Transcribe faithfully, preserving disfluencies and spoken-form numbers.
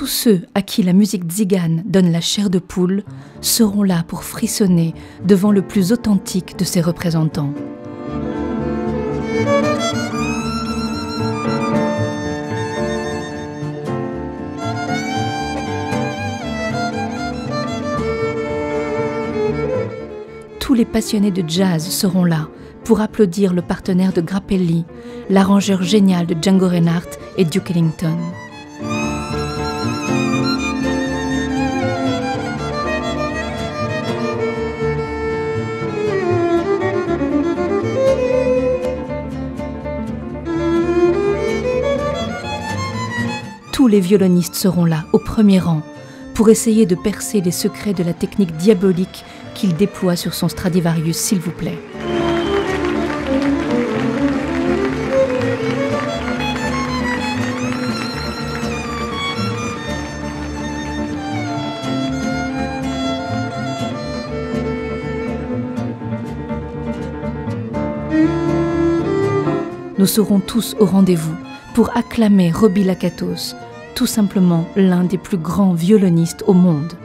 tous ceux à qui la musique tzigane donne la chair de poule seront là pour frissonner devant le plus authentique de ses représentants. Tous les passionnés de jazz seront là pour applaudir le partenaire de Grappelli, l'arrangeur génial de Django Reinhardt et Duke Ellington. Tous les violonistes seront là, au premier rang, pour essayer de percer les secrets de la technique diabolique qu'il déploie sur son Stradivarius, s'il vous plaît. Nous serons tous au rendez-vous pour acclamer Roby Lakatos, tout simplement l'un des plus grands violonistes au monde.